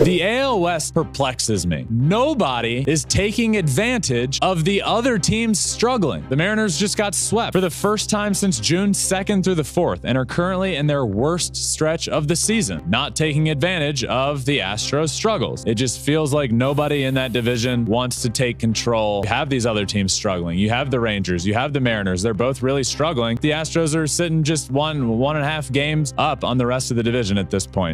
The AL West perplexes me. Nobody is taking advantage of the other teams struggling. The Mariners just got swept for the first time since June 2nd through the 4th and are currently in their worst stretch of the season, not taking advantage of the Astros' struggles. It just feels like nobody in that division wants to take control. You have these other teams struggling. You have the Rangers, you have the Mariners. They're both really struggling. The Astros are sitting just one and a half games up on the rest of the division at this point.